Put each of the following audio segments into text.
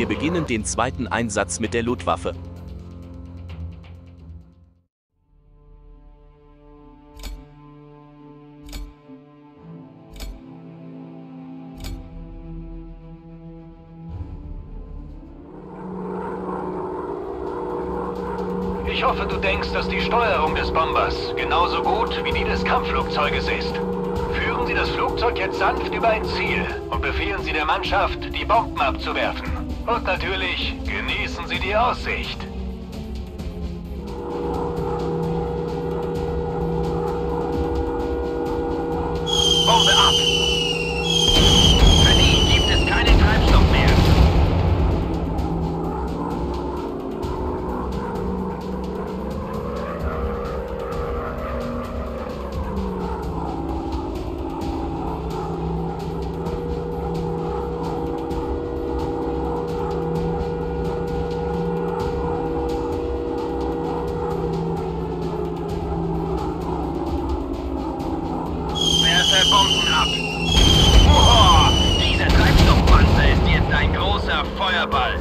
Wir beginnen den zweiten Einsatz mit der Lotwaffe. Ich hoffe, du denkst, dass die Steuerung des Bombers genauso gut wie die des Kampfflugzeuges ist. Führen Sie das Flugzeug jetzt sanft über ein Ziel und befehlen Sie der Mannschaft, die Bomben abzuwerfen. Und natürlich genießen Sie die Aussicht. Bombe ab! Für die gibt es keinen Treibstoff mehr. Bomben ab! Oho, dieser Treibstoffpanzer ist jetzt ein großer Feuerball!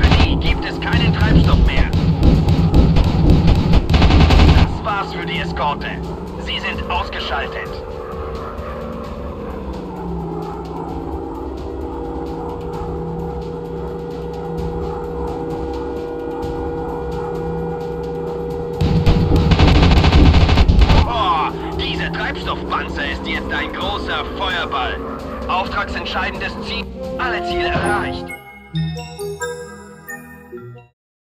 Für die gibt es keinen Treibstoff mehr! Das war's für die Eskorte! Sie sind ausgeschaltet! Panzer ist jetzt ein großer Feuerball. Auftragsentscheidendes Ziel. Alle Ziele erreicht.